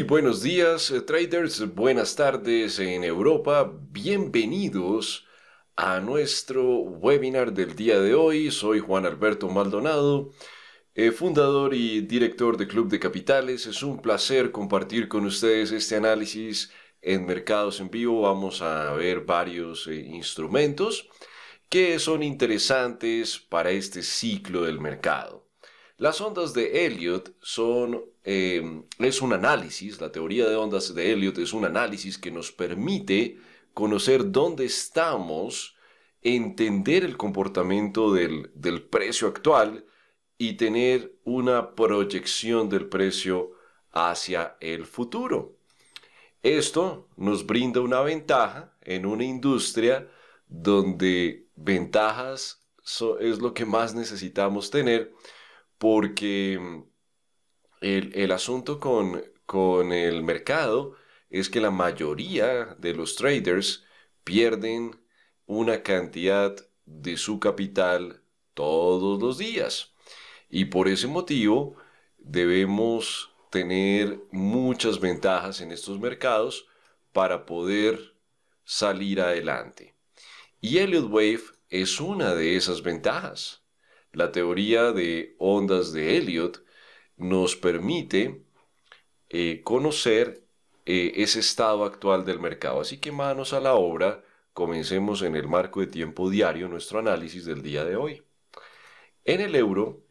Muy buenos días, traders, buenas tardes en Europa, bienvenidos a nuestro webinar del día de hoy. Soy Juan Alberto Maldonado, fundador y director de Club de Capitales. Es un placer compartir con ustedes este análisis en mercados en vivo. Vamos a ver varios instrumentos que son interesantes para este ciclo del mercado. Las ondas de Elliott son, es un análisis, la teoría de ondas de Elliott es un análisis que nos permite conocer dónde estamos, entender el comportamiento del precio actual y tener una proyección del precio hacia el futuro. Esto nos brinda una ventaja en una industria donde ventajas es lo que más necesitamos tener, porque el asunto con el mercado es que la mayoría de los traders pierden una cantidad de su capital todos los días. Y por ese motivo debemos tener muchas ventajas en estos mercados para poder salir adelante. Y Elliott Wave es una de esas ventajas. La teoría de ondas de Elliott nos permite conocer ese estado actual del mercado. Así que manos a la obra, comencemos en el marco de tiempo diario nuestro análisis del día de hoy. En el euro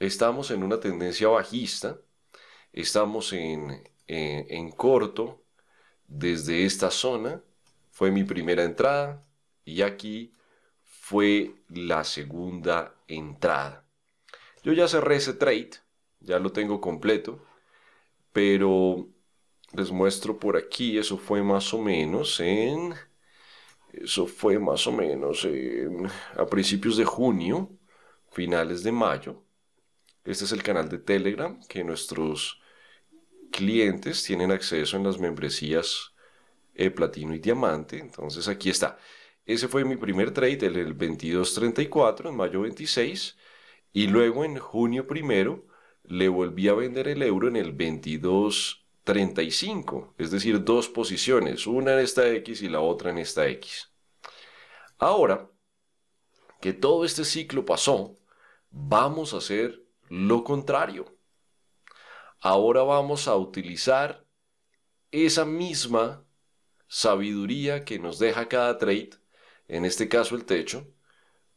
estamos en una tendencia bajista, estamos en corto desde esta zona, fue mi primera entrada y aquí fue la segunda entrada. Yo ya cerré ese trade, ya lo tengo completo, pero les muestro por aquí. Eso fue más o menos en a principios de junio, finales de mayo. Este es el canal de Telegram que nuestros clientes tienen acceso en las membresías platino y diamante. Entonces aquí está. Ese fue mi primer trade, el 22.34, en mayo 26, y luego en junio 1 le volví a vender el euro en el 22.35, es decir, dos posiciones, una en esta X y la otra en esta X. Ahora que todo este ciclo pasó, vamos a hacer lo contrario. Ahora vamos a utilizar esa misma sabiduría que nos deja cada trade, en este caso el techo,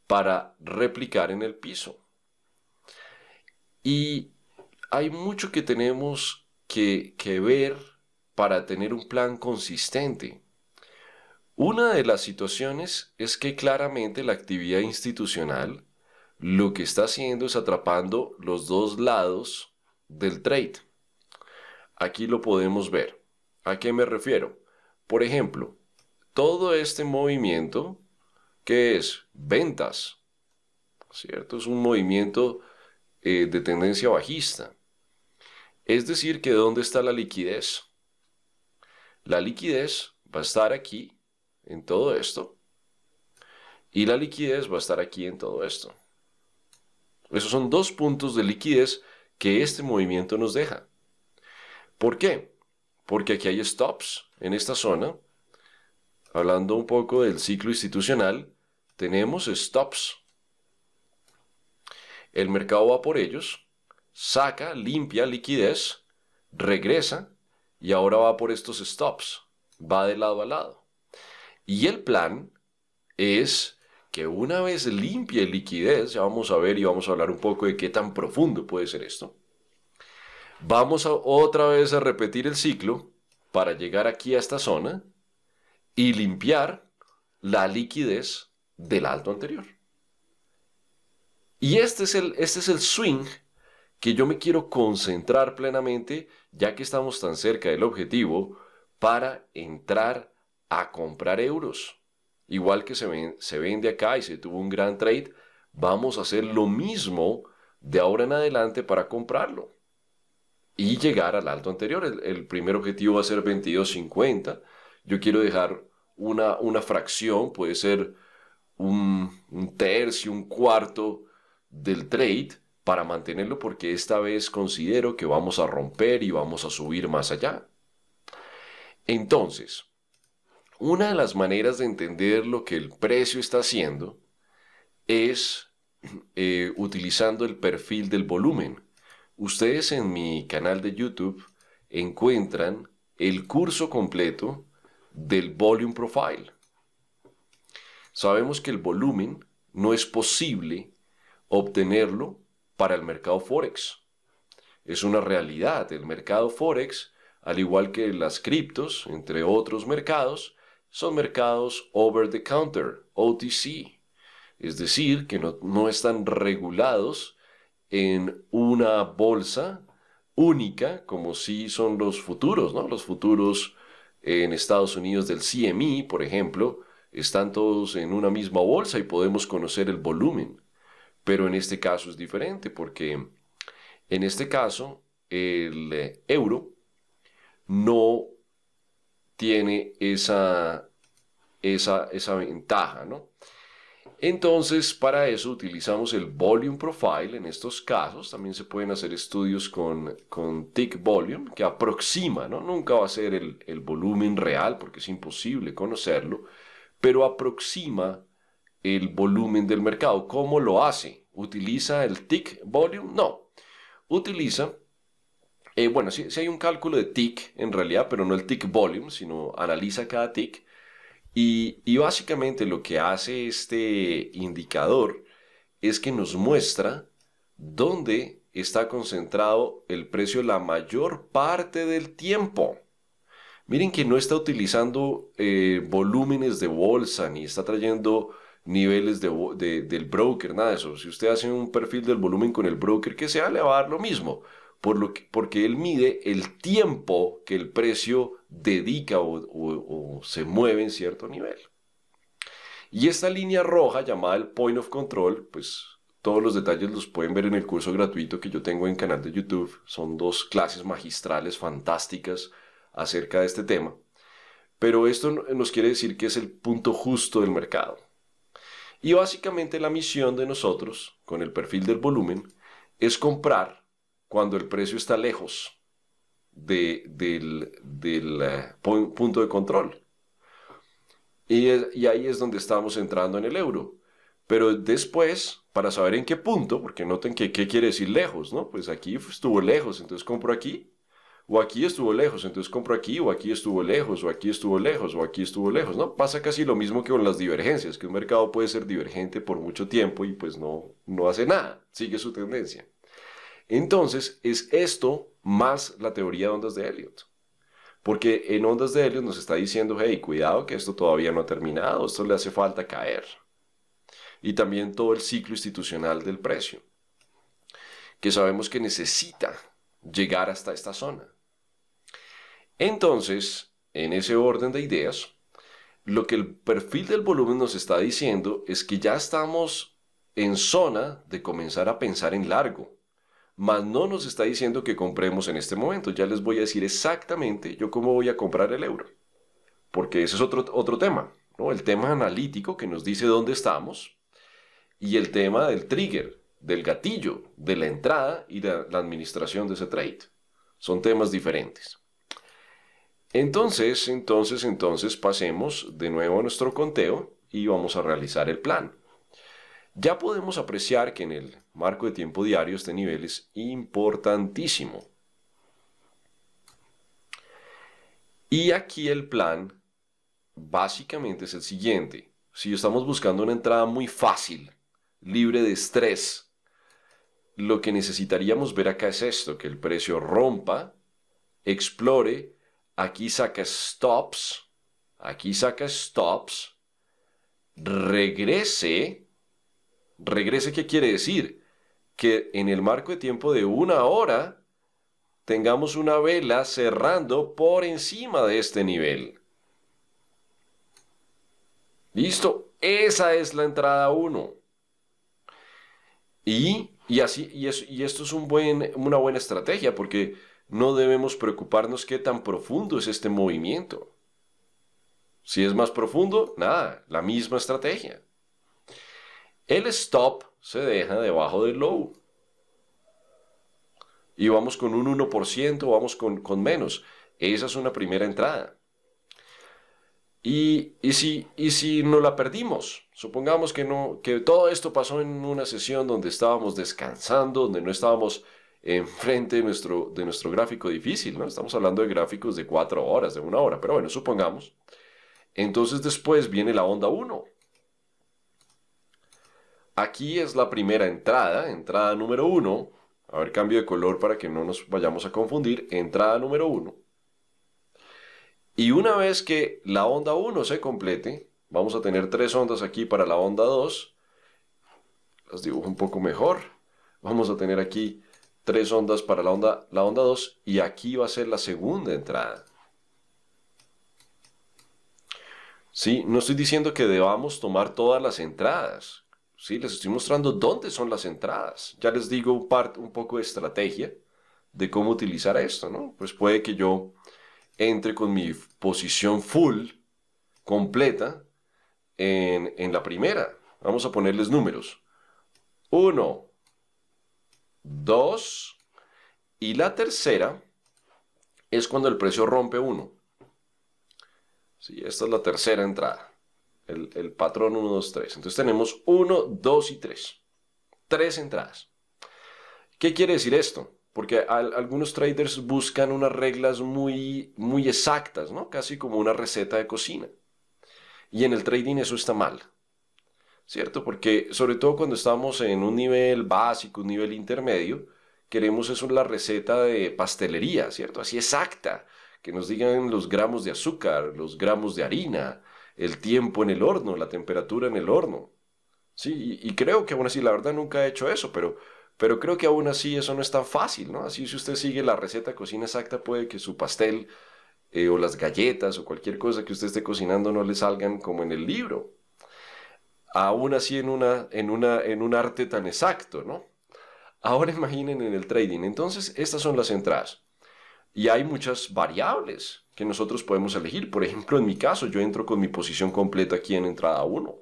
para replicar en el piso. Y hay mucho que tenemos que ver para tener un plan consistente. Una de las situaciones es que claramente la actividad institucional lo que está haciendo es atrapando los dos lados del trade. Aquí lo podemos ver. ¿A qué me refiero? Por ejemplo, todo este movimiento que es ventas, ¿cierto? Es un movimiento de tendencia bajista. Es decir, que ¿dónde está la liquidez? La liquidez va a estar aquí en todo esto y la liquidez va a estar aquí en todo esto. Esos son dos puntos de liquidez que este movimiento nos deja. ¿Por qué? Porque aquí hay stops en esta zona. Hablando un poco del ciclo institucional, tenemos stops. El mercado va por ellos, saca, limpia liquidez, regresa y ahora va por estos stops, va de lado a lado. Y el plan es que una vez limpie liquidez, ya vamos a ver y vamos a hablar un poco de qué tan profundo puede ser esto, vamos a otra vez a repetir el ciclo para llegar aquí a esta zona y limpiar la liquidez del alto anterior. Y este es el swing que yo me quiero concentrar plenamente, ya que estamos tan cerca del objetivo, para entrar a comprar euros. Igual que se vende acá y se tuvo un gran trade, vamos a hacer lo mismo de ahora en adelante para comprarlo y llegar al alto anterior. El primer objetivo va a ser 22.50. Yo quiero dejar una fracción, puede ser un tercio, un cuarto del trade, para mantenerlo, porque esta vez considero que vamos a romper y vamos a subir más allá. Entonces, una de las maneras de entender lo que el precio está haciendo es utilizando el perfil del volumen. Ustedes en mi canal de YouTube encuentran el curso completo del Volume Profile. Sabemos que el volumen no es posible obtenerlo para el mercado Forex. Es una realidad. El mercado Forex, al igual que las criptos, entre otros mercados, son mercados over the counter, OTC. Es decir, que no están regulados en una bolsa única, como sí son los futuros, ¿no? Los futuros en Estados Unidos del CME, por ejemplo, están todos en una misma bolsa y podemos conocer el volumen. Pero en este caso es diferente, porque en este caso el euro no tiene esa ventaja, ¿no? Entonces, para eso utilizamos el Volume Profile en estos casos. También se pueden hacer estudios con Tick Volume, que aproxima, ¿no? Nunca va a ser el volumen real, porque es imposible conocerlo, pero aproxima el volumen del mercado. ¿Cómo lo hace? ¿Utiliza el Tick Volume? No. Utiliza, bueno, sí hay un cálculo de tick en realidad, pero no el Tick Volume, sino analiza cada tick. Y básicamente lo que hace este indicador es que nos muestra dónde está concentrado el precio la mayor parte del tiempo. Miren que no está utilizando volúmenes de bolsa, ni está trayendo niveles del broker, nada de eso. Si usted hace un perfil del volumen con el broker que sea, le va a dar lo mismo, porque él mide el tiempo que el precio dedica o se mueve en cierto nivel. Y esta línea roja llamada el Point of Control, pues todos los detalles los pueden ver en el curso gratuito que yo tengo en canal de YouTube. Son dos clases magistrales fantásticas acerca de este tema. Pero esto nos quiere decir que es el punto justo del mercado. Y básicamente la misión de nosotros, con el perfil del volumen, es comprar cuando el precio está lejos del punto de control. Y ahí es donde estamos entrando en el euro. Pero después, para saber en qué punto, porque noten que qué quiere decir lejos, ¿no? Pues aquí estuvo lejos, entonces compro aquí. O aquí estuvo lejos, entonces compro aquí. O aquí estuvo lejos, o aquí estuvo lejos, o aquí estuvo lejos, ¿no? Pasa casi lo mismo que con las divergencias, que un mercado puede ser divergente por mucho tiempo y pues no hace nada, sigue su tendencia. Entonces, es esto más la teoría de ondas de Elliott. Porque en ondas de Elliott nos está diciendo, hey, cuidado que esto todavía no ha terminado, esto le hace falta caer. Y también todo el ciclo institucional del precio, que sabemos que necesita llegar hasta esta zona. Entonces, en ese orden de ideas, lo que el perfil del volumen nos está diciendo es que ya estamos en zona de comenzar a pensar en largo. Mas no nos está diciendo que compremos en este momento. Ya les voy a decir exactamente yo cómo voy a comprar el euro, porque ese es otro tema, ¿no? El tema analítico que nos dice dónde estamos, y el tema del trigger, del gatillo, de la entrada y la administración de ese trade. Son temas diferentes. Entonces pasemos de nuevo a nuestro conteo y vamos a realizar el plan. Ya podemos apreciar que en el marco de tiempo diario este nivel es importantísimo. Y aquí el plan básicamente es el siguiente. Si estamos buscando una entrada muy fácil, libre de estrés, lo que necesitaríamos ver acá es esto, que el precio rompa, explore, aquí saca stops, regrese. ¿Regrese qué quiere decir? Que en el marco de tiempo de una hora tengamos una vela cerrando por encima de este nivel. ¿Listo? Esa es la entrada 1. Y esto es una buena estrategia, porque no debemos preocuparnos qué tan profundo es este movimiento. Si es más profundo, nada, la misma estrategia. El stop se deja debajo del low, y vamos con un 1%, vamos con menos. Esa es una primera entrada. Y si no la perdimos, supongamos que, que todo esto pasó en una sesión donde estábamos descansando, donde no estábamos enfrente de nuestro gráfico difícil, ¿no? Estamos hablando de gráficos de 4 horas, de 1 hora, pero bueno, supongamos. Entonces después viene la onda 1. Aquí es la primera entrada, entrada número 1. A ver, cambio de color para que no nos vayamos a confundir. Entrada número 1. Y una vez que la onda 1 se complete, vamos a tener 3 ondas aquí para la onda 2. Las dibujo un poco mejor. Vamos a tener aquí 3 ondas para la onda 2 y aquí va a ser la segunda entrada. ¿Sí? No estoy diciendo que debamos tomar todas las entradas. ¿Sí? Les estoy mostrando dónde son las entradas. Ya les digo un poco de estrategia de cómo utilizar esto, ¿no? Pues puede que yo entre con mi posición full, completa, en la primera. Vamos a ponerles números. 1, 2, y la tercera es cuando el precio rompe 1. Sí, esta es la tercera entrada. El patrón 1, 2, 3. Entonces tenemos 1, 2 y 3. 3 entradas. ¿Qué quiere decir esto? Porque algunos traders buscan unas reglas muy exactas, ¿no? Casi como una receta de cocina. Y en el trading eso está mal, ¿cierto? Porque sobre todo cuando estamos en un nivel básico, un nivel intermedio, queremos eso, la receta de pastelería, ¿cierto? Así exacta, que nos digan los gramos de azúcar, los gramos de harina, el tiempo en el horno, la temperatura en el horno. Sí, y creo que aún así, la verdad nunca he hecho eso, pero creo que aún así eso no es tan fácil, ¿no? Así si usted sigue la receta de cocina exacta, puede que su pastel o las galletas o cualquier cosa que usted esté cocinando no le salgan como en el libro. Aún así en un arte tan exacto, ¿no? Ahora imaginen en el trading. Entonces estas son las entradas. Y hay muchas variables que nosotros podemos elegir. Por ejemplo, en mi caso, yo entro con mi posición completa aquí en entrada 1.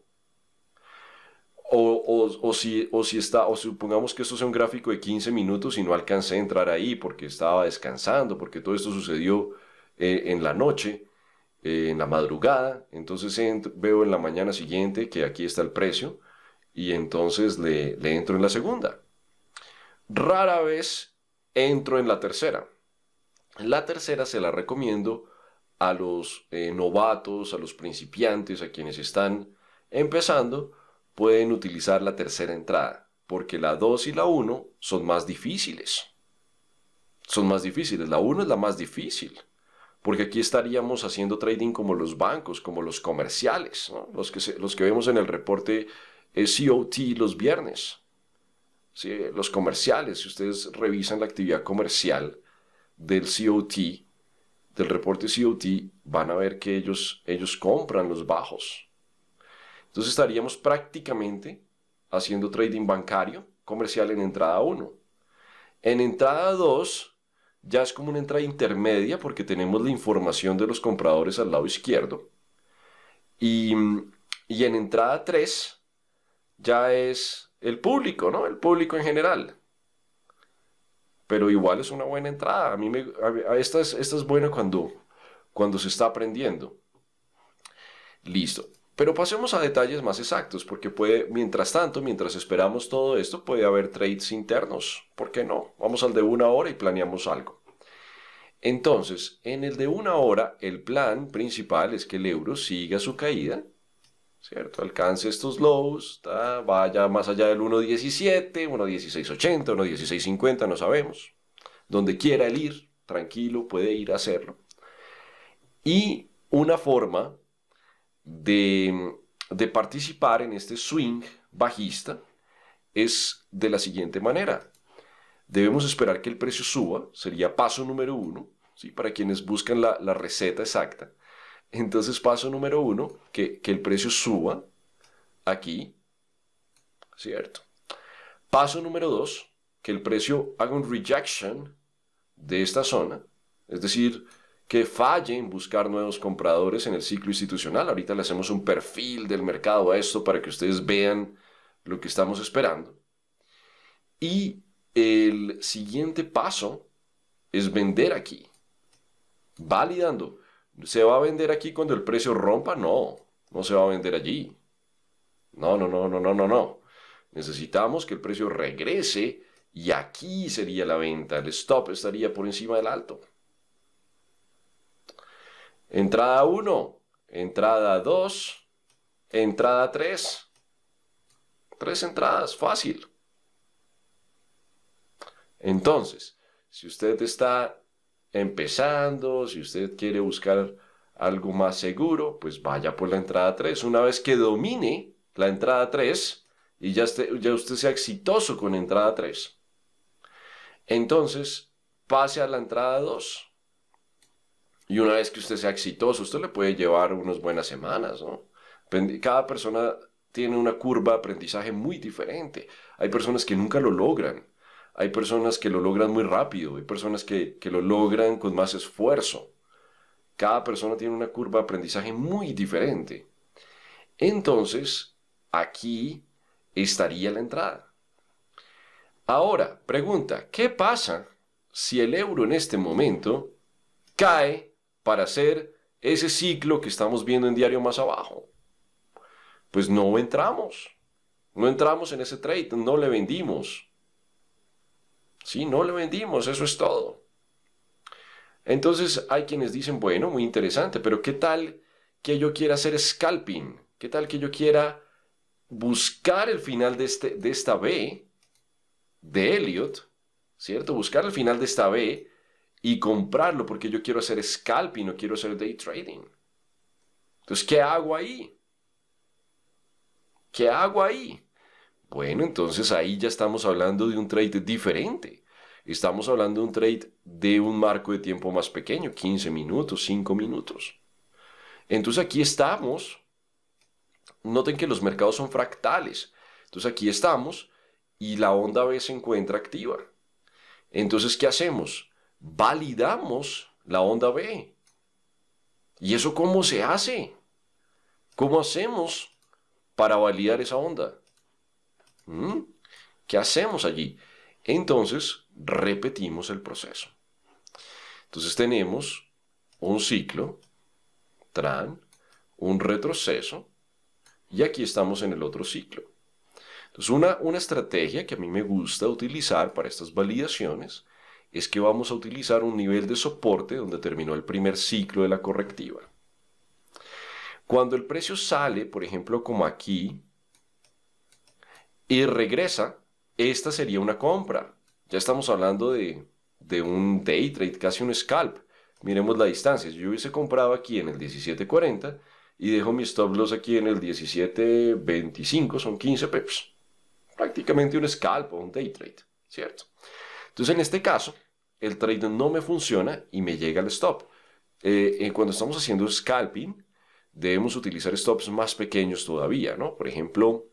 O supongamos que esto sea un gráfico de 15 minutos y no alcancé a entrar ahí porque estaba descansando, porque todo esto sucedió en la noche, en la madrugada. Entonces veo en la mañana siguiente que aquí está el precio y entonces le entro en la segunda. Rara vez entro en la tercera. La tercera se la recomiendo a los novatos, a los principiantes, a quienes están empezando. Pueden utilizar la tercera entrada, porque la 2 y la 1 son más difíciles. Son más difíciles, la 1 es la más difícil, porque aquí estaríamos haciendo trading como los bancos, como los comerciales, ¿no? Los que vemos en el reporte COT los viernes. ¿Sí? Los comerciales, si ustedes revisan la actividad comercial del COT, del reporte COT, van a ver que ellos compran los bajos. Entonces estaríamos prácticamente haciendo trading bancario comercial en entrada 1. En entrada 2 ya es como una entrada intermedia porque tenemos la información de los compradores al lado izquierdo. Y en entrada 3 ya es el público, ¿no? El público en general. Pero igual es una buena entrada. Esta es buena cuando se está aprendiendo. Listo. Pero pasemos a detalles más exactos, porque mientras tanto, mientras esperamos todo esto, puede haber trades internos. ¿Por qué no? Vamos al de 1 hora y planeamos algo. Entonces, en el de 1 hora, el plan principal es que el euro siga su caída, ¿cierto? Alcance estos lows, vaya más allá del 1.17, 1.1680, 1.1650, no sabemos. Donde quiera él ir, tranquilo, puede ir a hacerlo. Y una forma de participar en este swing bajista es de la siguiente manera. Debemos esperar que el precio suba, sería paso número 1, ¿sí? Para quienes buscan la receta exacta. Entonces paso número 1, que el precio suba aquí, ¿cierto? Paso número 2, que el precio haga un rejection de esta zona, es decir, que falle en buscar nuevos compradores en el ciclo institucional. Ahorita le hacemos un perfil del mercado a esto para que ustedes vean lo que estamos esperando. Y el siguiente paso es vender aquí, validando. ¿Se va a vender aquí cuando el precio rompa? No, no se va a vender allí. No. Necesitamos que el precio regrese y aquí sería la venta. El stop estaría por encima del alto. Entrada 1, entrada 2, entrada 3. 3 entradas, fácil. Entonces, si usted está empezando, si usted quiere buscar algo más seguro, pues vaya por la entrada 3. Una vez que domine la entrada 3 y ya usted sea exitoso con entrada 3, entonces pase a la entrada 2. Y una vez que usted sea exitoso, usted le puede llevar unas buenas semanas, ¿no? Cada persona tiene una curva de aprendizaje muy diferente. Hay personas que nunca lo logran. Hay personas que lo logran muy rápido. Hay personas que lo logran con más esfuerzo. Cada persona tiene una curva de aprendizaje muy diferente. Entonces, aquí estaría la entrada. Ahora, pregunta, ¿qué pasa si el euro en este momento cae para hacer ese ciclo que estamos viendo en diario más abajo? Pues no entramos. No entramos en ese trade, no le vendimos. Sí, no le vendimos, eso es todo. Entonces hay quienes dicen, bueno, muy interesante, pero ¿qué tal que yo quiera hacer scalping? ¿Qué tal que yo quiera buscar el final de esta B, de Elliott, ¿cierto? Buscar el final de esta B y comprarlo porque yo quiero hacer scalping, no quiero hacer day trading. Entonces, ¿qué hago ahí? ¿Qué hago ahí? Bueno, entonces ahí ya estamos hablando de un trade diferente. Estamos hablando de un trade de un marco de tiempo más pequeño, 15 minutos, 5 minutos. Entonces aquí estamos. Noten que los mercados son fractales. Entonces aquí estamos y la onda B se encuentra activa. Entonces, ¿qué hacemos? Validamos la onda B. ¿Y eso cómo se hace? ¿Cómo hacemos para validar esa onda? ¿Qué hacemos allí? Entonces, repetimos el proceso. Entonces, tenemos un ciclo, un retroceso, y aquí estamos en el otro ciclo. Entonces, una estrategia que a mí me gusta utilizar para estas validaciones es que vamos a utilizar un nivel de soporte donde terminó el primer ciclo de la correctiva. Cuando el precio sale, por ejemplo, como aquí, y regresa, esta sería una compra. Ya estamos hablando de un day trade, casi un scalp. Miremos la distancia. Yo hubiese comprado aquí en el 17.40 y dejo mi stop loss aquí en el 17.25, son 15 pips. Prácticamente un scalp o un day trade, ¿cierto? Entonces, en este caso, el trade no me funciona y me llega el stop. Cuando estamos haciendo scalping, debemos utilizar stops más pequeños todavía, ¿no? Por ejemplo,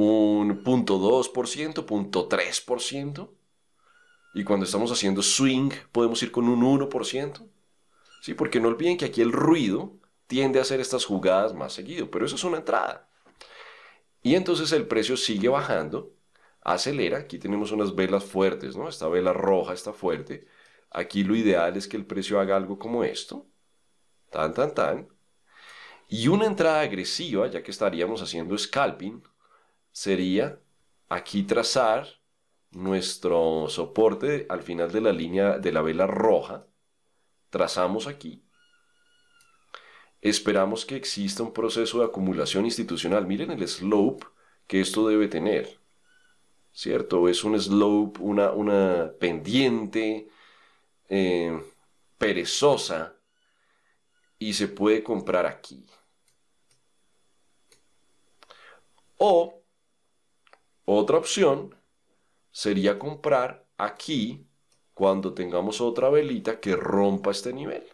un 0.2%, 0.3%. Y cuando estamos haciendo swing, podemos ir con un 1%. Sí, porque no olviden que aquí el ruido tiende a hacer estas jugadas más seguido, pero eso es una entrada. Y entonces el precio sigue bajando, acelera. Aquí tenemos unas velas fuertes, ¿no? Esta vela roja está fuerte. Aquí lo ideal es que el precio haga algo como esto. Y una entrada agresiva, ya que estaríamos haciendo scalping, sería aquí trazar nuestro soporte al final de la línea de la vela roja. Trazamos aquí. Esperamos que exista un proceso de acumulación institucional. Miren el slope que esto debe tener, ¿cierto? Es un slope, una pendiente perezosa. Y se puede comprar aquí. O otra opción sería comprar aquí cuando tengamos otra velita que rompa este nivel.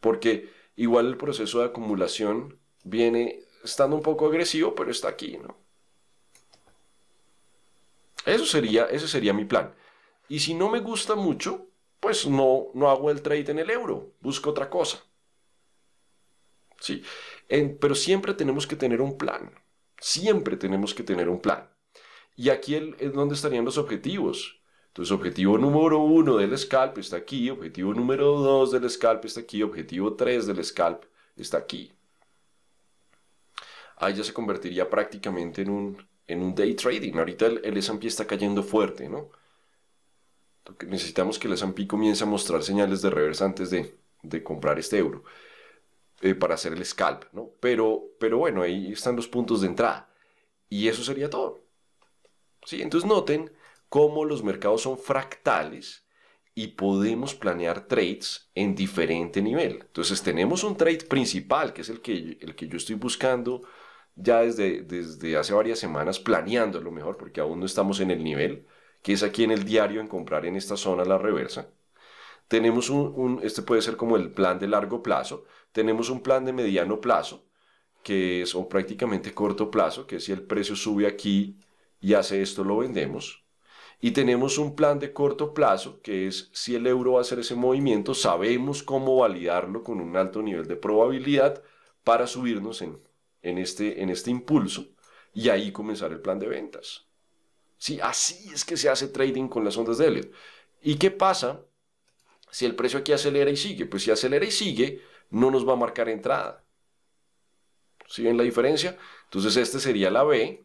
Porque igual el proceso de acumulación viene estando un poco agresivo, pero está aquí, ¿no? Ese sería mi plan. Y si no me gusta mucho, pues no hago el trade en el euro, busco otra cosa. Sí, pero siempre tenemos que tener un plan. Y aquí es donde estarían los objetivos. Entonces, objetivo número 1 del scalp está aquí, objetivo número 2 del scalp está aquí, objetivo 3 del scalp está aquí. Ahí ya se convertiría prácticamente en un day trading. Ahorita el S&P está cayendo fuerte, ¿no? Necesitamos que el S&P comience a mostrar señales de reversa antes de comprar este euro para hacer el scalp, ¿no? Pero bueno, ahí están los puntos de entrada. Y eso sería todo. ¿Sí? Entonces noten cómo los mercados son fractales y podemos planear trades en diferente nivel. Entonces tenemos un trade principal, que es el que yo estoy buscando ya desde hace varias semanas, planeando a lo mejor, porque aún no estamos en el nivel, que es aquí en el diario, en comprar en esta zona la reversa. Tenemos este puede ser como el plan de largo plazo. Tenemos un plan de mediano plazo, que es o prácticamente corto plazo, que si el precio sube aquí y hace esto, lo vendemos. Y tenemos un plan de corto plazo, que es si el euro va a hacer ese movimiento, sabemos cómo validarlo con un alto nivel de probabilidad para subirnos en este impulso y ahí comenzar el plan de ventas. Sí, así es que se hace trading con las ondas de Elliott. ¿Y qué pasa si el precio aquí acelera y sigue? Pues si acelera y sigue, no nos va a marcar entrada. ¿Sí ven la diferencia? Entonces este sería la B.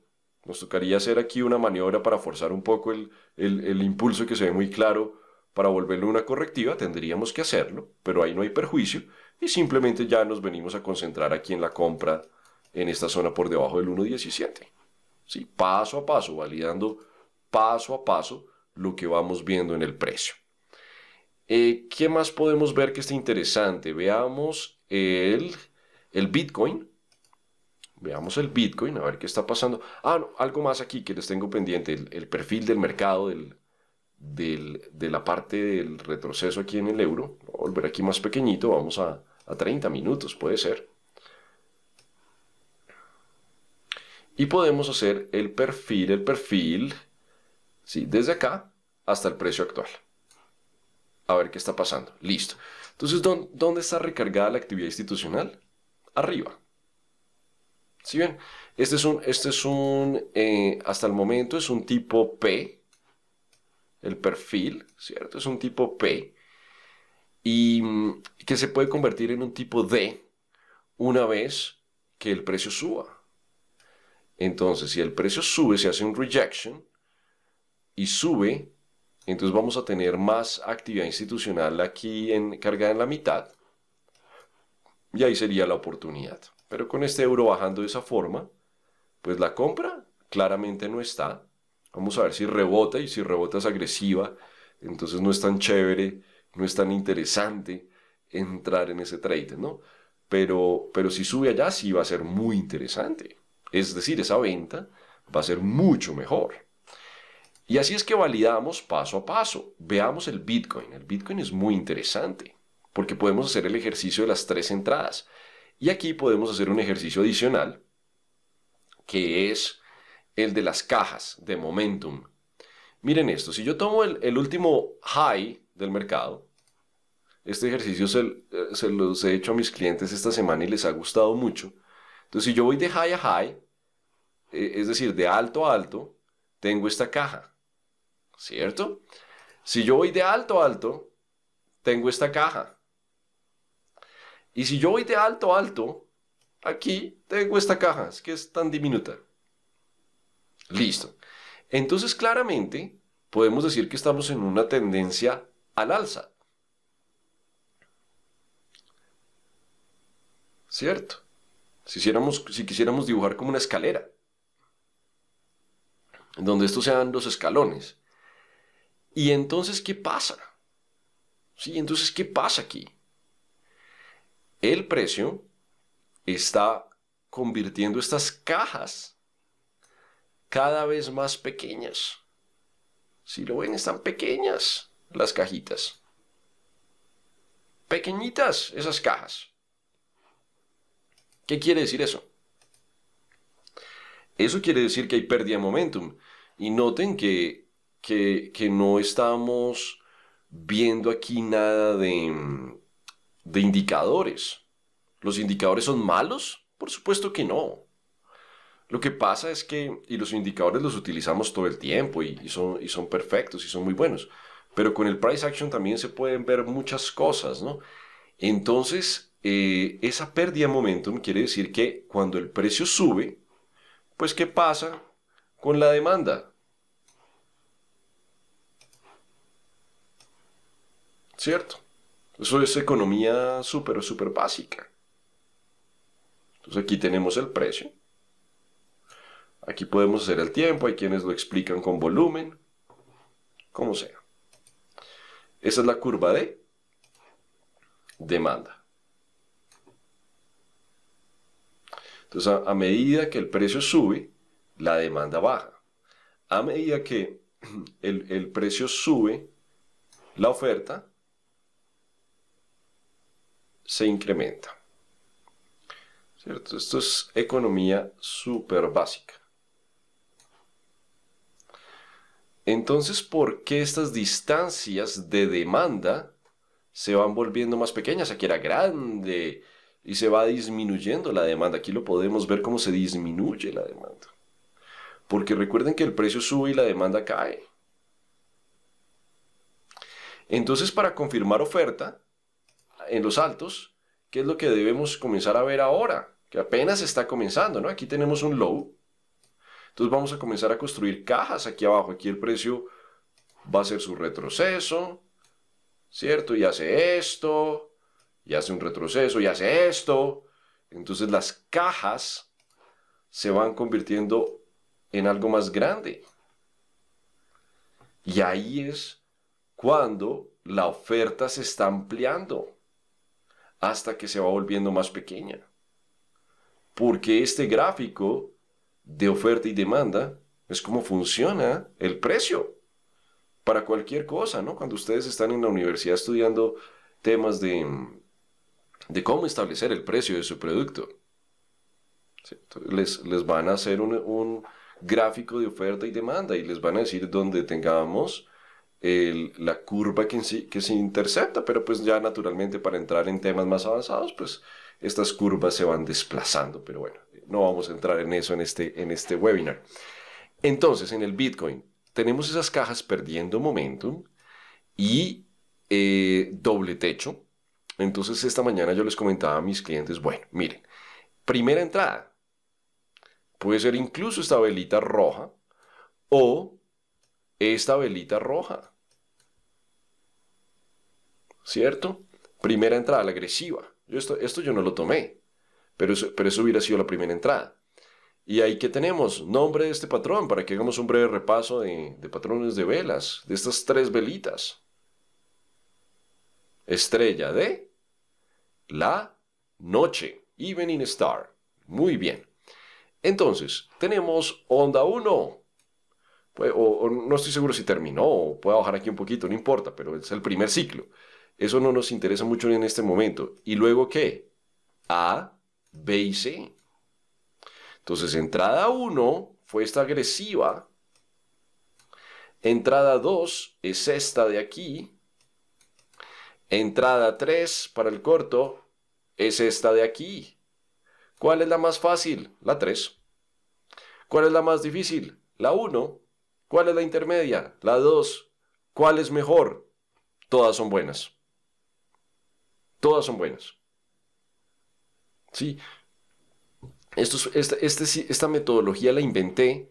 Nos tocaría hacer aquí una maniobra para forzar un poco el impulso que se ve muy claro para volverlo una correctiva. Tendríamos que hacerlo, pero ahí no hay perjuicio y simplemente ya nos venimos a concentrar aquí en la compra en esta zona por debajo del 1.17. ¿Sí? Paso a paso, validando paso a paso lo que vamos viendo en el precio. ¿Qué más podemos ver que esté interesante? Veamos el Bitcoin. Veamos el Bitcoin, a ver qué está pasando. Ah, no, algo más aquí que les tengo pendiente, el perfil del mercado, de la parte del retroceso aquí en el euro. Voy a volver aquí más pequeñito, vamos a 30 minutos, puede ser. Y podemos hacer el perfil, sí, desde acá hasta el precio actual. A ver qué está pasando. Listo. Entonces, ¿dónde está recargada la actividad institucional? Arriba. ¿Sí ven? Este es un hasta el momento es un tipo P, el perfil, ¿cierto? Es un tipo P y que se puede convertir en un tipo D una vez que el precio suba. Entonces, si el precio sube, se hace un rejection y sube, entonces vamos a tener más actividad institucional aquí cargada en la mitad y ahí sería la oportunidad. Pero con este euro bajando de esa forma, pues la compra claramente no está. Vamos a ver si rebota y si rebota es agresiva. Entonces no es tan chévere, no es tan interesante entrar en ese trade, ¿no? Pero si sube allá sí va a ser muy interesante. Es decir, esa venta va a ser mucho mejor. Y así es que validamos paso a paso. Veamos el Bitcoin. El Bitcoin es muy interesante porque podemos hacer el ejercicio de las 3 entradas. Y aquí podemos hacer un ejercicio adicional, que es el de las cajas de momentum. Miren esto, si yo tomo el último high del mercado, este ejercicio se los he hecho a mis clientes esta semana y les ha gustado mucho. Entonces si yo voy de high a high, es decir, de alto a alto, tengo esta caja, ¿cierto? Si yo voy de alto a alto, tengo esta caja. Y si yo voy de alto a alto, aquí tengo esta caja, es que es tan diminuta. Listo. Entonces claramente podemos decir que estamos en una tendencia al alza. ¿Cierto? Si quisiéramos dibujar como una escalera, donde estos sean los escalones. Y entonces, ¿qué pasa? Sí, entonces, ¿qué pasa aquí? El precio está convirtiendo estas cajas cada vez más pequeñas. Si lo ven, están pequeñas las cajitas. Pequeñitas esas cajas. ¿Qué quiere decir eso? Eso quiere decir que hay pérdida de momentum. Y noten que no estamos viendo aquí nada de indicadores. ¿Los indicadores son malos? Por supuesto que no. Lo que pasa es que, y los indicadores los utilizamos todo el tiempo y son perfectos y son muy buenos, pero con el price action también se pueden ver muchas cosas, ¿no? Entonces, esa pérdida de momentum quiere decir que cuando el precio sube, pues ¿qué pasa con la demanda? ¿Cierto? Eso es economía súper, súper básica. Entonces aquí tenemos el precio. Aquí podemos hacer el tiempo, hay quienes lo explican con volumen, como sea. Esa es la curva de demanda. Entonces, a medida que el precio sube, la demanda baja. A medida que el precio sube, la oferta se incrementa. ¿Cierto? Esto es economía súper básica. Entonces, ¿por qué estas distancias de demanda se van volviendo más pequeñas? Aquí era grande y se va disminuyendo la demanda. Aquí lo podemos ver cómo se disminuye la demanda. Porque recuerden que el precio sube y la demanda cae. Entonces, para confirmar oferta en los altos, ¿qué es lo que debemos comenzar a ver ahora? Que apenas está comenzando, ¿no? Aquí tenemos un low. Entonces vamos a comenzar a construir cajas aquí abajo. Aquí el precio va a hacer su retroceso, ¿cierto? Y hace esto, y hace un retroceso, y hace esto. Entonces las cajas se van convirtiendo en algo más grande. Y ahí es cuando la oferta se está ampliando, hasta que se va volviendo más pequeña. Porque este gráfico de oferta y demanda es como funciona el precio para cualquier cosa, ¿no? Cuando ustedes están en la universidad estudiando temas de cómo establecer el precio de su producto, ¿sí? les van a hacer un gráfico de oferta y demanda y les van a decir dónde tengamos la curva que se intercepta, pero pues ya naturalmente para entrar en temas más avanzados, pues estas curvas se van desplazando, pero bueno, no vamos a entrar en eso en este webinar. Entonces, en el Bitcoin tenemos esas cajas perdiendo momentum y doble techo. Entonces, esta mañana yo les comentaba a mis clientes, bueno, miren, primera entrada, puede ser incluso esta velita roja o esta velita roja, ¿cierto? Primera entrada, la agresiva. Esto yo no lo tomé, pero eso hubiera sido la primera entrada. Y ahí que tenemos nombre de este patrón, para que hagamos un breve repaso de patrones de velas, de estas tres velitas. Estrella de la noche, Evening Star. Muy bien. Entonces, tenemos onda 1. O no estoy seguro si terminó, o pueda bajar aquí un poquito, no importa, pero es el primer ciclo. Eso no nos interesa mucho en este momento. ¿Y luego qué? A, B y C. Entonces, entrada 1 fue esta agresiva. Entrada 2 es esta de aquí. Entrada 3 para el corto es esta de aquí. ¿Cuál es la más fácil? La 3. ¿Cuál es la más difícil? La 1. ¿Cuál es la intermedia? La 2. ¿Cuál es mejor? Todas son buenas. Todas son buenas. Sí. Esta metodología la inventé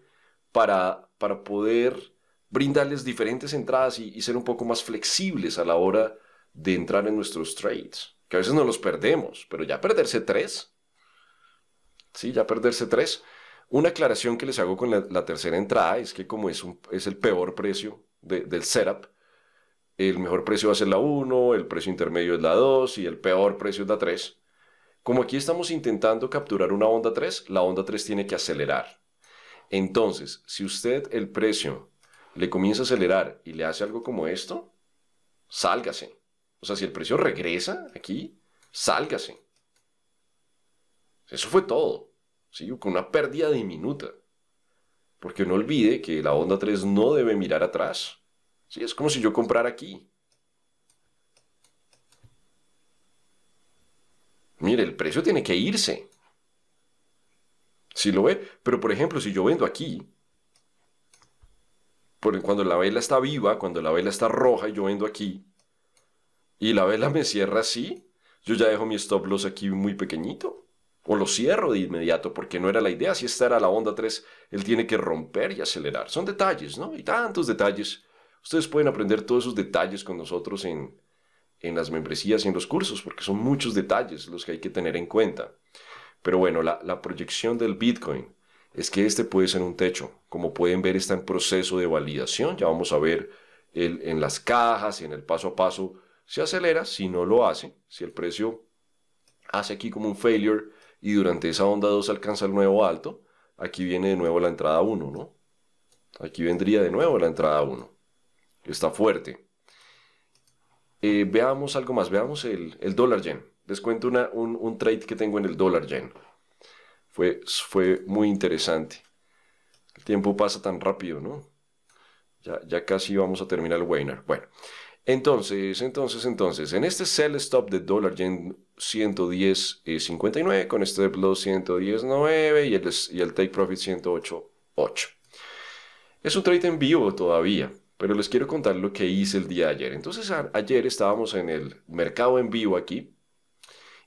para poder brindarles diferentes entradas y ser un poco más flexibles a la hora de entrar en nuestros trades. Que a veces no los perdemos, pero ya perderse 3. Sí, ya perderse 3. Una aclaración que les hago con la tercera entrada es que como es el peor precio del setup, el mejor precio va a ser la 1, el precio intermedio es la 2 y el peor precio es la 3. Como aquí estamos intentando capturar una onda 3, la onda 3 tiene que acelerar. Entonces, si usted el precio le comienza a acelerar y le hace algo como esto, sálgase. O sea, si el precio regresa aquí, sálgase. Eso fue todo, ¿sí? Con una pérdida diminuta. Porque no olvide que la onda 3 no debe mirar atrás. Sí, es como si yo comprara aquí. Mire, el precio tiene que irse. Si lo ve, pero por ejemplo, si yo vendo aquí, porque cuando la vela está viva, cuando la vela está roja y yo vendo aquí, y la vela me cierra así, yo ya dejo mi stop loss aquí muy pequeñito, o lo cierro de inmediato, porque no era la idea. Si esta era la onda 3, él tiene que romper y acelerar. Son detalles, ¿no? Y tantos detalles. Ustedes pueden aprender todos esos detalles con nosotros en las membresías y en los cursos, porque son muchos detalles los que hay que tener en cuenta. Pero bueno, la proyección del Bitcoin es que este puede ser un techo. Como pueden ver, está en proceso de validación. Ya vamos a ver en las cajas y en el paso a paso. Se acelera, si no lo hace, si el precio hace aquí como un failure y durante esa onda 2 alcanza el nuevo alto, aquí viene de nuevo la entrada 1, ¿no? Aquí vendría de nuevo la entrada 1. Está fuerte. Veamos algo más, veamos el dólar yen. Les cuento un trade que tengo en el dólar yen. Fue muy interesante. El tiempo pasa tan rápido, ¿no? Ya casi vamos a terminar el webinar. Bueno. Entonces, en este sell stop de dólar yen 110.59, con este stop loss 110.9 y el take profit 108.8. Es un trade en vivo todavía, pero les quiero contar lo que hice el día de ayer. Entonces, ayer estábamos en el mercado en vivo aquí.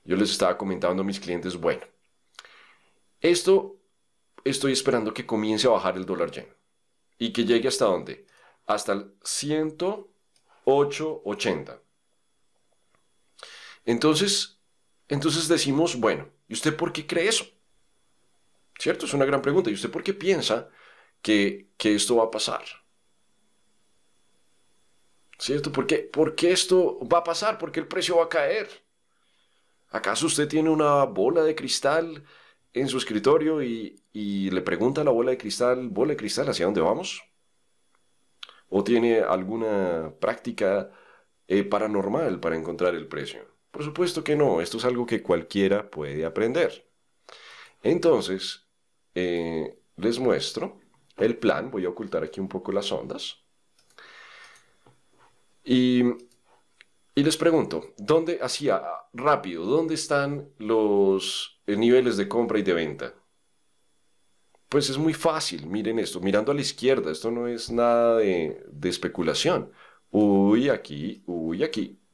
Yo les estaba comentando a mis clientes, bueno, esto estoy esperando que comience a bajar el dólar yen y que llegue hasta ¿dónde? Hasta el 108.80. Entonces decimos, bueno, ¿y usted por qué cree eso? ¿Cierto? Es una gran pregunta. ¿Y usted por qué piensa que esto va a pasar? ¿Cierto? ¿Por qué esto va a pasar? ¿Por qué el precio va a caer? ¿Acaso usted tiene una bola de cristal en su escritorio y le pregunta a la bola de cristal, ¿hacia dónde vamos? ¿O tiene alguna práctica paranormal para encontrar el precio? Por supuesto que no, esto es algo que cualquiera puede aprender. Entonces, les muestro el plan, voy a ocultar aquí un poco las ondas. Y les pregunto, ¿dónde, hacía rápido, dónde están los niveles de compra y de venta? Pues es muy fácil, miren esto, mirando a la izquierda, esto no es nada de especulación. Uy, aquí,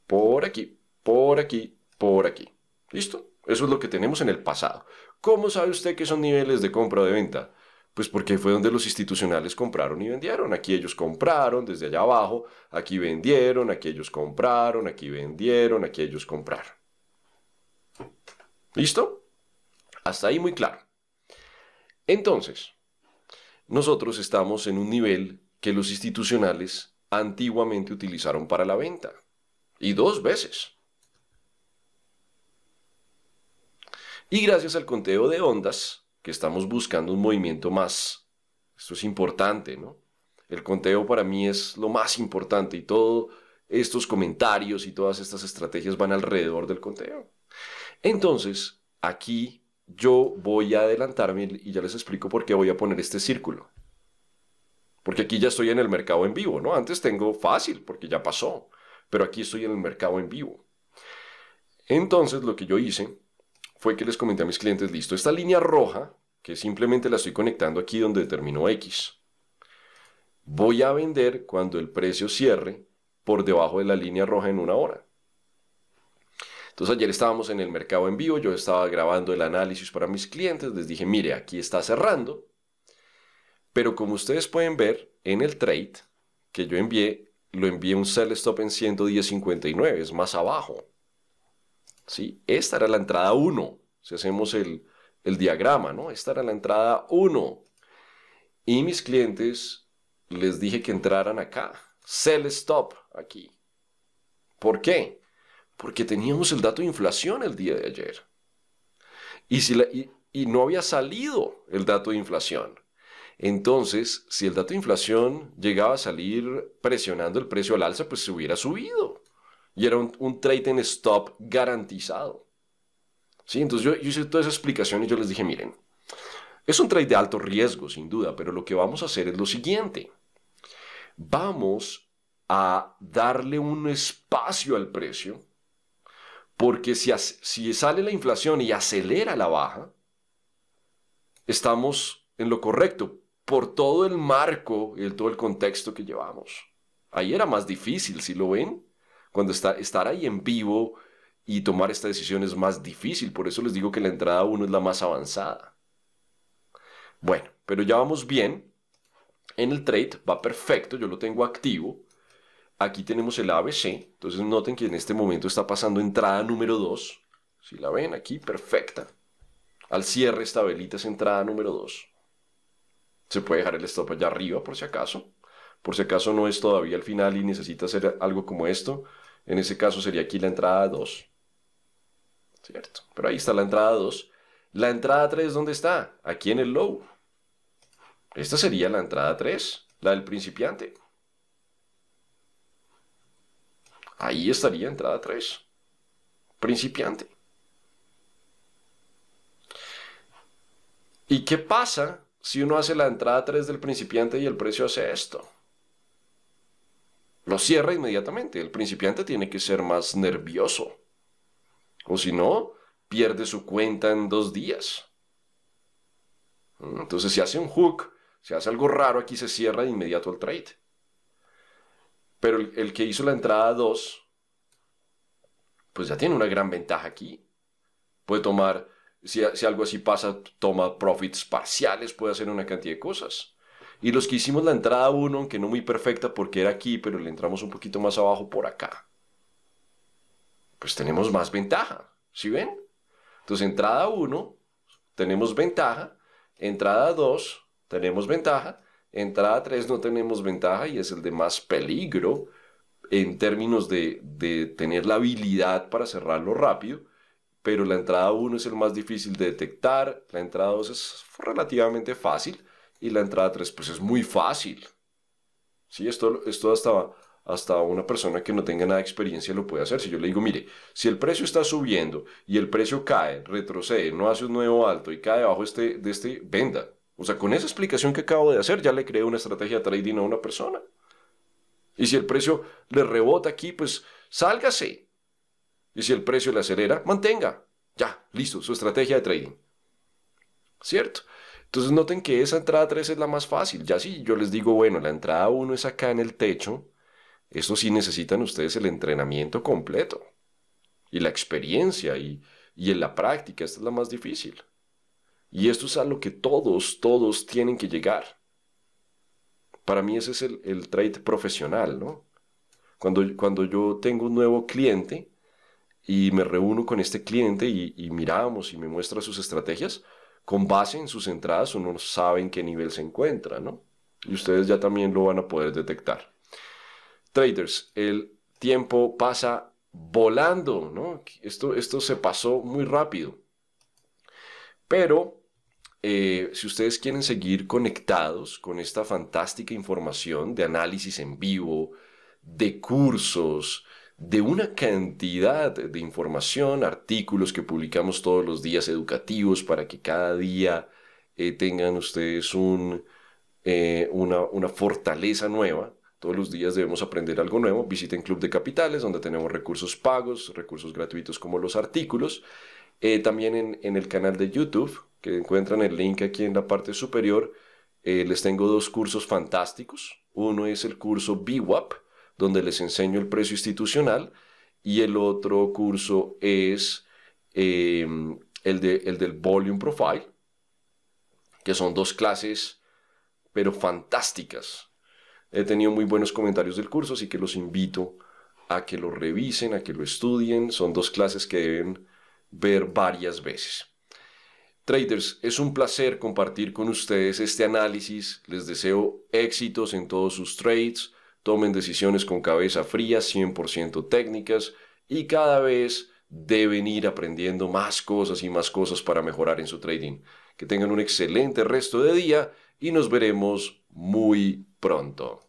por aquí, por aquí, por aquí. ¿Listo? Eso es lo que tenemos en el pasado. ¿Cómo sabe usted que son niveles de compra o de venta? Pues porque fue donde los institucionales compraron y vendieron. Aquí ellos compraron, desde allá abajo, aquí vendieron, aquí ellos compraron, aquí vendieron, aquí ellos compraron. ¿Listo? Hasta ahí muy claro. Entonces, nosotros estamos en un nivel que los institucionales antiguamente utilizaron para la venta. Y dos veces. Y gracias al conteo de ondas, que estamos buscando un movimiento más. Esto es importante, ¿no? El conteo para mí es lo más importante y todos estos comentarios y todas estas estrategias van alrededor del conteo. Entonces, aquí yo voy a adelantarme y ya les explico por qué voy a poner este círculo. Porque aquí ya estoy en el mercado en vivo, ¿no? Antes tengo fácil, porque ya pasó. Pero aquí estoy en el mercado en vivo. Entonces, lo que yo hice fue que les comenté a mis clientes, listo, esta línea roja, que simplemente la estoy conectando aquí donde terminó X, voy a vender cuando el precio cierre por debajo de la línea roja en una hora. Entonces ayer estábamos en el mercado en vivo, yo estaba grabando el análisis para mis clientes, les dije, mire, aquí está cerrando, pero como ustedes pueden ver en el trade que yo envié, lo envié un sell stop en 110.59, es más abajo. ¿Sí? Esta era la entrada 1, si hacemos el diagrama, ¿no? Esta era la entrada 1 y mis clientes les dije que entraran acá, sell stop aquí. ¿Por qué? Porque teníamos el dato de inflación el día de ayer. Y no había salido el dato de inflación. Entonces, si el dato de inflación llegaba a salir presionando el precio al alza, pues se hubiera subido. Y era un trade en stop garantizado. ¿Sí? Entonces yo hice toda esa explicación y yo les dije, miren, es un trade de alto riesgo, sin duda, pero lo que vamos a hacer es lo siguiente. Vamos a darle un espacio al precio. Porque si sale la inflación y acelera la baja, estamos en lo correcto por todo el marco y todo el contexto que llevamos. Ahí era más difícil, si lo ven, cuando estar ahí en vivo y tomar esta decisión es más difícil. Por eso les digo que la entrada 1 es la más avanzada. Bueno, pero ya vamos bien. En el trade va perfecto, yo lo tengo activo. Aquí tenemos el ABC, entonces noten que en este momento está pasando entrada número 2. Si la ven aquí, perfecta. Al cierre esta velita es entrada número 2. Se puede dejar el stop allá arriba por si acaso. Por si acaso no es todavía el final y necesita hacer algo como esto. En ese caso sería aquí la entrada 2. ¿Cierto? Pero ahí está la entrada 2. La entrada 3, ¿dónde está? Aquí en el low. Esta sería la entrada 3, la del principiante. Ahí estaría entrada 3. Principiante. ¿Y qué pasa si uno hace la entrada 3 del principiante y el precio hace esto? Lo cierra inmediatamente. El principiante tiene que ser más nervioso. O si no, pierde su cuenta en 2 días. Entonces si hace un hook, si hace algo raro, aquí se cierra de inmediato el trade. Pero el que hizo la entrada 2, pues ya tiene una gran ventaja aquí. Puede tomar, si algo así pasa, toma profits parciales, puede hacer una cantidad de cosas. Y los que hicimos la entrada 1, aunque no muy perfecta porque era aquí, pero le entramos un poquito más abajo por acá, pues tenemos más ventaja, ¿sí ven? Entonces entrada 1, tenemos ventaja. Entrada 2, tenemos ventaja. Entrada 3 no tenemos ventaja y es el de más peligro en términos de tener la habilidad para cerrarlo rápido, pero la entrada 1 es el más difícil de detectar, la entrada 2 es relativamente fácil y la entrada 3 pues es muy fácil. Sí, esto hasta una persona que no tenga nada de experiencia lo puede hacer. Si yo le digo, mire, si el precio está subiendo y el precio cae, retrocede, no hace un nuevo alto y cae debajo de este, venda. O sea, con esa explicación que acabo de hacer, ya le creé una estrategia de trading a una persona. Y si el precio le rebota aquí, pues sálgase. Y si el precio le acelera, mantenga. Ya, listo, su estrategia de trading. ¿Cierto? Entonces noten que esa entrada 3 es la más fácil. Ya sí, yo les digo, bueno, la entrada 1 es acá en el techo. Eso sí necesitan ustedes el entrenamiento completo. Y la experiencia y en la práctica, esta es la más difícil. Y esto es a lo que todos tienen que llegar. Para mí ese es el trade profesional, ¿no? Cuando yo tengo un nuevo cliente y me reúno con este cliente y miramos y me muestra sus estrategias, con base en sus entradas uno sabe en qué nivel se encuentra, ¿no? Y ustedes ya también lo van a poder detectar. Traders, el tiempo pasa volando, ¿no? Esto se pasó muy rápido. Pero si ustedes quieren seguir conectados con esta fantástica información de análisis en vivo, de cursos, de una cantidad de información, artículos que publicamos todos los días educativos para que cada día tengan ustedes una fortaleza nueva. Todos los días debemos aprender algo nuevo. Visiten Club de Capitales, donde tenemos recursos pagos, recursos gratuitos como los artículos. También en el canal de YouTube, que encuentran el link aquí en la parte superior, les tengo 2 cursos fantásticos. Uno es el curso VWAP, donde les enseño el precio institucional, y el otro curso es el del Volume Profile, que son 2 clases, pero fantásticas. He tenido muy buenos comentarios del curso, así que los invito a que lo revisen, a que lo estudien. Son 2 clases que deben ver varias veces. Traders, es un placer compartir con ustedes este análisis. Les deseo éxitos en todos sus trades. Tomen decisiones con cabeza fría, 100% técnicas, y cada vez deben ir aprendiendo más cosas para mejorar en su trading. Que tengan un excelente resto de día y nos veremos muy pronto.